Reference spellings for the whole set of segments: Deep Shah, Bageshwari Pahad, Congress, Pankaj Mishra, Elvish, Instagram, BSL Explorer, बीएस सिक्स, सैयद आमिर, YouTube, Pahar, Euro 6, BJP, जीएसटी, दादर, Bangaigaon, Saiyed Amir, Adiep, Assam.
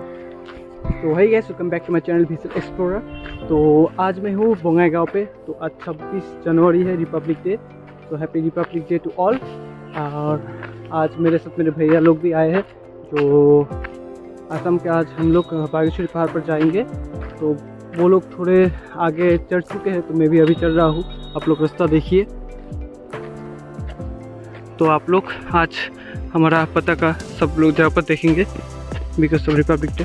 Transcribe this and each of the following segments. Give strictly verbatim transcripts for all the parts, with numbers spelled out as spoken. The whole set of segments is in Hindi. तो hi guys, welcome back to my channel BSL explorer. तो आज मैं हूँ बंगाईगांव पे। तो आज छब्बीस जनवरी है, रिपब्लिक डे। तो happy Republic Day to all. और आज मेरे साथ मेरे भैया लोग भी आए हैं जो असम के। आज हम लोग बागेश्वरी पहाड़ पर जाएंगे। तो वो लोग थोड़े आगे चढ़ चुके हैं, तो मैं भी अभी चल रहा हूँ। आप लोग रास्ता देखिए। तो आप लोग आज हमारा पता का सब लोग जहाँ पर देखेंगे बिकॉज ऑफ रिपब्लिक डे।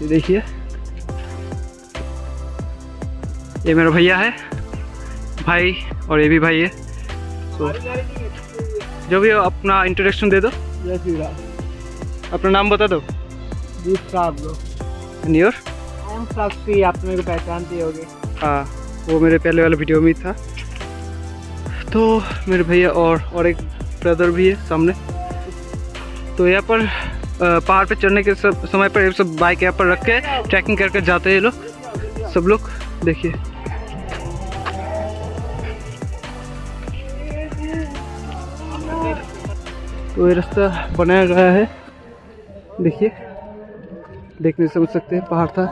ये देखिए, ये मेरा भैया है भाई, और ये भी भाई है। तो जो भी अपना इंट्रोडक्शन दे दो, अपना नाम बता दो। Deep Shah bro. And your? I am Sakshi. आप मेरे को पहचानते होगे। हाँ, वो मेरे पहले वाले वीडियो में था। तो मेरे भैया और और एक ब्रदर भी है सामने। तो यहाँ पर पहाड़ पे चढ़ने के सब समय पर ये सब बाइक यहाँ पर रख के ट्रैकिंग करके जाते हैं ये लोग। सब लोग देखिए, तो ये रास्ता बनाया गया है। देखिए, देखने समझ सकते हैं पहाड़ था।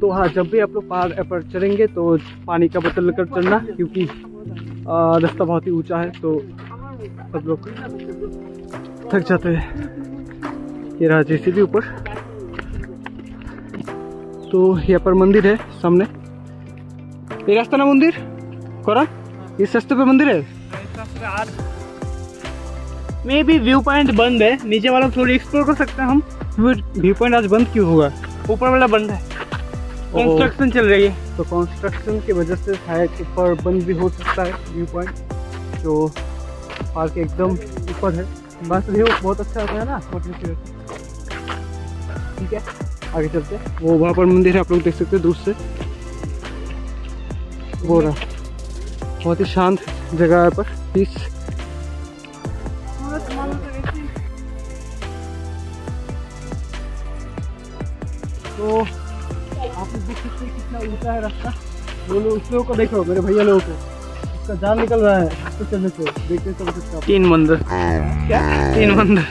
तो हाँ, जब भी आप लोग पहाड़ पर चढ़ेंगे तो पानी का बोतल लेकर चढ़ना, क्योंकि रास्ता बहुत ही ऊंचा है। तो सब लोग थक जाते हैं। ये रहा जैसे भी ऊपर। तो यहाँ पर मंदिर है सामने। ये रास्ता ना मंदिर कौरा, इस रास्ते पे मंदिर है। मे भी व्यू पॉइंट बंद है, नीचे वाला थोड़ी एक्सप्लोर कर सकते हैं हम। व्यू पॉइंट आज बंद क्यों होगा? ऊपर वाला बंद है, कंस्ट्रक्शन चल रही है। तो कंस्ट्रक्शन की वजह से शायद ऊपर बंद भी हो सकता है व्यू पॉइंट। तो पार्क एकदम ऊपर है, बस व्यू बहुत अच्छा होता है ना। ठीक है, आगे चलते हैं। वो वहाँ पर मंदिर है, आप लोग देख सकते हैं दूर से। वो रहा, बहुत ही शांत जगह है पर, पीस। तो आप देख सकते हैं कितना ऊंचा है रास्ता। वो लोग उस लोगों को देखो, मेरे भैया लोगों को, उसका जान निकल रहा है उसको चलने से। देखते हैं सब तीन मंदिर, क्या तीन मंदिर।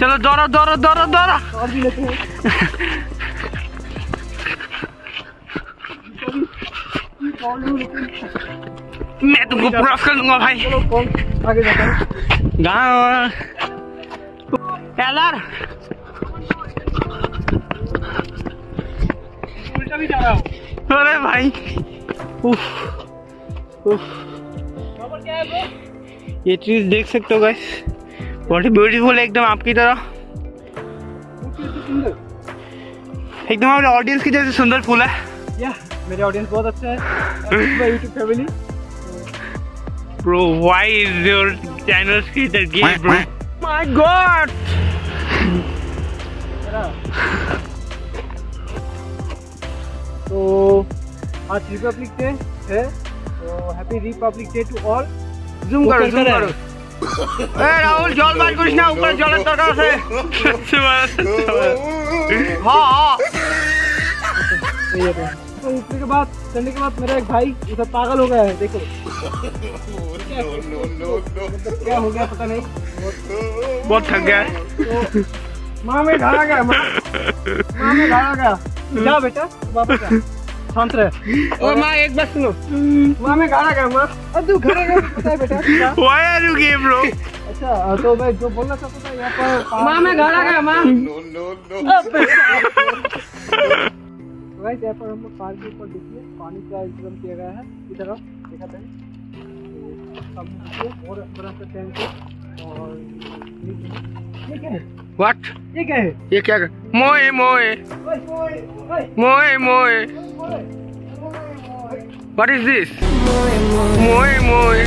चलो दौड़ा दौड़ा दौड़ा दौड़ा और भी लेते हैं। मैं तुमको पूरा कर दूंगा भाई। चलो कौन आगे जाता है गाँव एलर। अरे भाई, उफ उफ, क्या है ब्रो? ये चीज देख सकते हो गाइस, बहुत ही ब्यूटीफुल है एकदम आपकी तरह। एकदम हमारे ऑडियंस की जैसे सुंदर फूल है। या मेरे ऑडियंस बहुत अच्छा है। YouTube family bro, why is your channel screen game bro? My god, तो आज रिपब्लिक डे है। तो happy Republic Day to all. Zoom करो जूम करो। ए राहुल, जॉल मार कुछ ना ऊपर, जॉल तोड़ा से। हां हां, ये है। तो ऊपर के बाद चढ़ने के बाद मेरा एक भाई उधर पागल हो गया है, देखो। नो नो नो नो, क्या हो गया पता नहीं, बहुत थक गया है। मां में ढाला गया, मां में ढाला गया। जा बेटा, वापस आ, शांत रहे। और माँ एक बात सुनो, माँ मैं गाना गाऊंगा। अब तू गाना गा, पता है बेटा? Why are you gay bro? अच्छा, तो मैं जो बोलना चाहता था यहाँ पर, माँ मैं गाना गा। माँ no no no। गाइस, यहाँ पर हम लोग पार्क के ऊपर देखिए पानी का इंतजाम किया गया है। इधर आओ, देखा था और बड़ा सा टैंक है। और ये क्या है? What? ये क्या है? ये क्या है? मोए मोए मोए मोए। What is this? मोए मोए।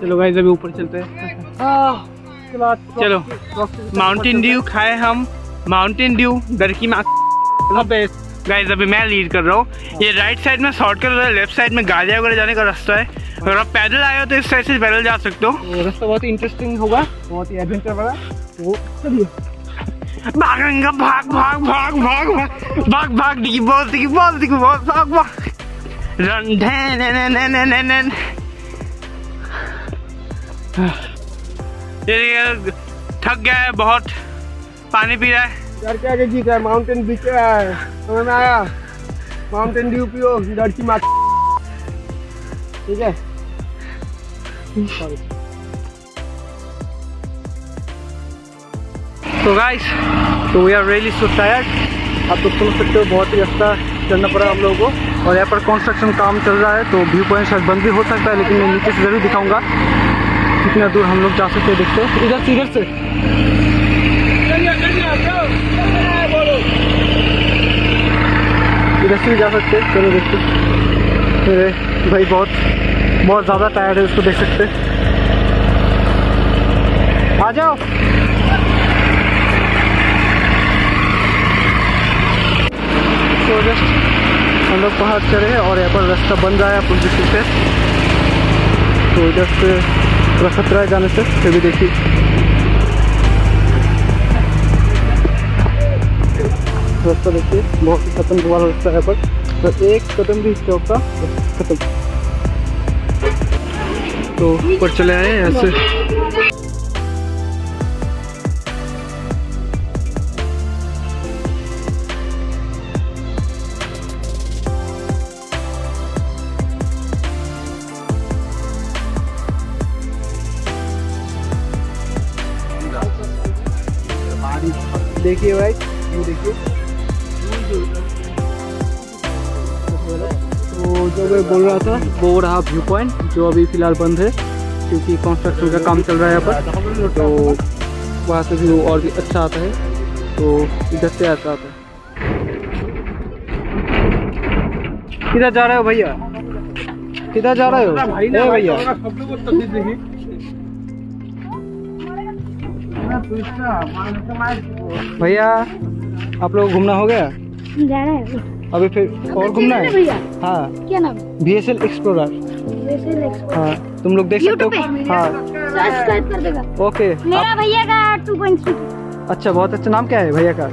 चलो गाइस, अभी ऊपर चलते हैं। चलो, माउंटेन ड्यू खाए हम। माउंटेन ड्यू दरकी में। गाइस, अभी मैं लीड कर रहा हूँ। ये राइट साइड में शॉर्टकट है, लेफ्ट साइड में गाजिया वगैरह जाने का रास्ता है। अगर आप पैदल आए हो तो इस साइड से पैदल जा सकते हो। रास्ता बहुत ही इंटरेस्टिंग होगा, बहुत ही एडवेंचर वाला। वो चलिए। भागेंगे भाग भाग भाग भाग भाग भाग दिखी बहुत दिखी बहुत दिखी बहुत भाग भाग रन ढेन ढेन थक गया है, बहुत पानी पी रहा है। घर के आगे जीत है, माउंटेन बीच है, समझ में आया? माउंटेन ड्यू पियो, डर की मार, ठीक है। तो गाइस, तो we are really so tired. आप लोग सुन सकते हो, बहुत ही अच्छा चलना पड़ा हम लोगों को। और यहाँ पर कंस्ट्रक्शन काम चल रहा है, तो व्यू पॉइंट शायद बंद भी हो सकता है, लेकिन मैं नीचे से जरूर दिखाऊंगा कितना दूर हम लोग जा सकते हैं। देखते हो इधर से, इधर से इधर से भी जा सकते हैं। चलो देखते मेरे भाई बहुत बहुत ज़्यादा टायर्ड है, उसको देख सकते। आ जाओ जस्ट हम लोग पहाड़ चढ़े हैं और यहाँ पर रास्ता बन रहा है पुल किसी से, तो जस्ट थोड़ा खतरा है जाने से, फिर भी देखिए। रास्ता देखिए बहुत ही खत्म वाला रास्ता है, पर बस एक कदम भी चौक का खत्म। तो ऊपर चले आए हैं ऐसे। देखिए भाई, ये देखिए तो जो मैं बोल रहा था वो रहा व्यू पॉइंट, जो अभी फ़िलहाल बंद है क्योंकि कंस्ट्रक्शन का काम चल रहा है यहाँ पर। तो वहाँ से व्यू और भी अच्छा आता है, तो इधर से अच्छा आता है। किधर जा रहे हो भैया? किधर जा रहे हो भैया? भैया आप लोग घूमना हो गया? जाना है अभी, फिर और घूमना है भैया? हाँ। क्या नाम? BSL explorer. बीएसएल एक्सप्लोरर, हाँ तुम लोग देख सकते हो। हाँ सब्सक्राइब कर देगा। ओके, मेरा भैया का टू पॉइंट थ्री। अच्छा, बहुत अच्छा। नाम क्या है भैया का?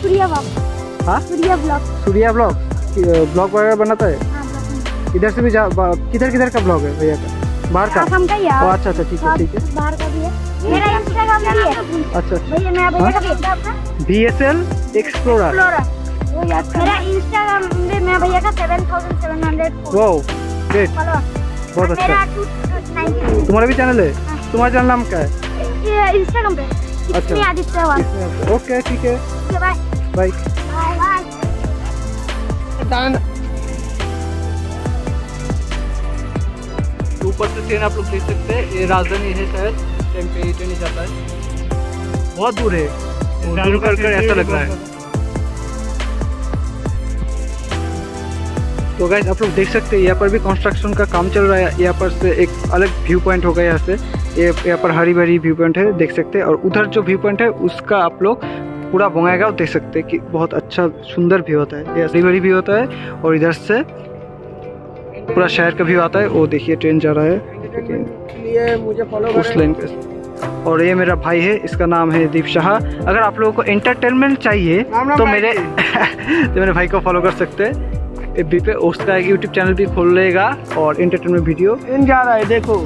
Surya blog. Surya blog blog वगैरह बनाता है। इधर से भी जा, किधर किधर का ब्लॉग है भैया का? बाहर का? आसाम का। ओ अच्छा अच्छा, ठीक है ठीक है। बाहर का भी है, मेरा इंस्टाग्राम भी है। अच्छा भैया, मेरा भैया का भी है आपका बीएसएल एक्सप्लोरर। वो याद कर, मेरा इंस्टाग्राम पे मेरा भैया का seven thousand seven hundred. Wow great, बहुत अच्छा। मेरा टू नाइंटी। तुम्हारा भी चैनल है? तुम्हारा चैनल नाम क्या है इंस्टाग्राम पे? इसमें आदित्य वाला। ओके ठीक है, बाय बाय बाय डन। ऊपर से ट्रेन आप लोग देख सकते हैं, ये राजधानी है शायद, इस टाइम पे ये ट्रेन ही जाता है। बहुत दूर है, दूर कर कर ऐसा लग रहा है। तो गाइस आप लोग देख सकते हैं, यहाँ पर भी कंस्ट्रक्शन का काम चल रहा है। यहाँ पर से एक अलग व्यू पॉइंट हो गया, यहाँ से यहाँ पर हरी भरी व्यू पॉइंट है, देख सकते हैं। और उधर जो व्यू पॉइंट है उसका आप लोग पूरा बंगाईगांव देख सकते हैं कि बहुत अच्छा सुंदर व्यू होता है, हरी भरी व्यू होता है। और इधर से पूरा शहर का व्यू आता है। वो देखिए ट्रेन जा रहा है मुझे फॉलो उस लाइन पे। और ये मेरा भाई है, इसका नाम है दीप शाह। अगर आप लोगों को एंटरटेनमेंट चाहिए तो मेरे तो मेरे भाई को फॉलो कर सकते हैं एफ बी पे, उसका एक यूट्यूब चैनल भी खोल लेगा और एंटरटेनमेंट वीडियो। ट्रेन जा रहा है, देखो।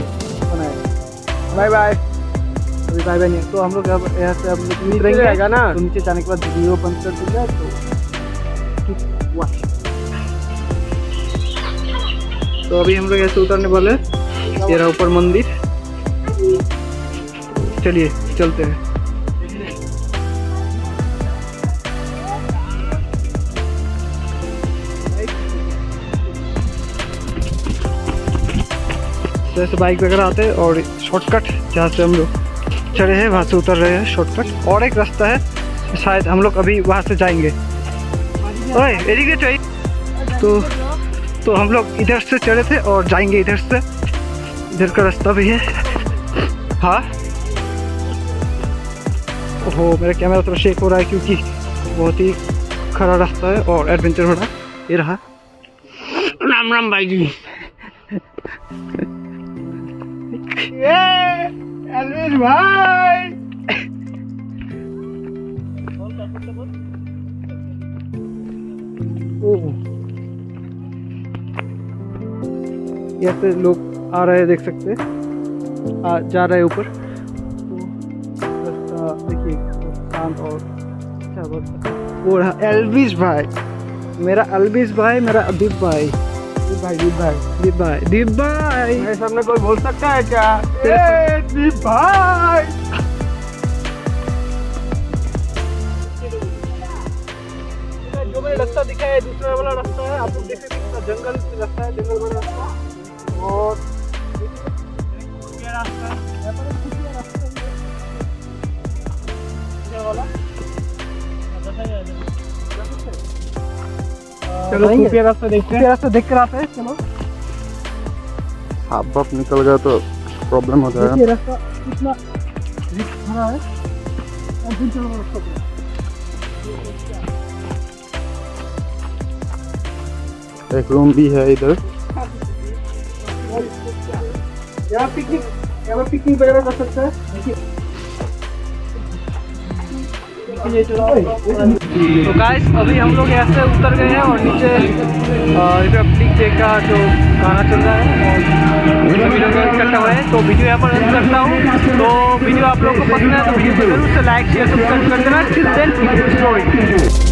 बाय बाय अभी बाय बाय। तो हम लोग यहाँ से अब नीचे जाएगा ना, नीचे जाने के बाद वीडियो बंद कर दूँगा। तो तो अभी हम लोग ऐसे उतरने वाले, ये रहा ऊपर मंदिर। चलिए चलते हैं। तो ऐसे बाइक वगैरह आते हैं और शॉर्टकट जहाँ से हम लोग चढ़े हैं वहाँ से उतर रहे हैं शॉर्टकट। और एक रास्ता है शायद, हम लोग अभी वहाँ से जाएंगे। ओए एरिके चाहिए। तो तो हम लोग इधर से चढ़े थे और जाएंगे इधर से, इधर का रास्ता भी है। हाँ ओहो, मेरा कैमरा थोड़ा शेक हो रहा है क्योंकि बहुत ही खरा रास्ता है और एडवेंचर हो रहा है। ये रहा। राम राम भाई जी। ये एल्विश भाई। यहाँ पे लोग आ रहे हैं, देख सकते हैं जा रहे हैं ऊपर। तो रास्ता देखिए शांत और क्या बोलता है वो रहा एल्विश भाई, मेरा एल्विश भाई, मेरा अदीप भाई, दीप भाई दीप भाई दीप भाई दीप भाई मेरे सामने कोई बोल सकता है क्या ए, दीप भाई। रास्ता दिखा है, दूसरा वाला रास्ता है, आप लोग देख सकते हैं जंगल रास्ता है, जंगल वाला रास्ता। और ये रास्ता है पर दूसरा रास्ता है ये वाला पता है यार। चलो ये रास्ता देखते हैं, ये रास्ता देख कर आते हैं। चलो आप बाप निकल गया तो प्रॉब्लम हो जाएगा। ये रास्ता कितना रिस्क भरा है, हम भी चलो रास्ता। एक रूम भी है इधर, यहाँ पिकनिक यहाँ पिकनिक वगैरह कर सकता है। तो गाइस अभी हम लोग यहाँ से उतर गए हैं और नीचे रिपब्लिक डे का जो गाना चल रहा है और वीडियो को करता हुआ है, तो वीडियो यहाँ पर एंड करता हूँ। तो वीडियो आप लोग को पसंद है तो वीडियो को जरूर से लाइक शेयर सब्सक्राइब कर देना।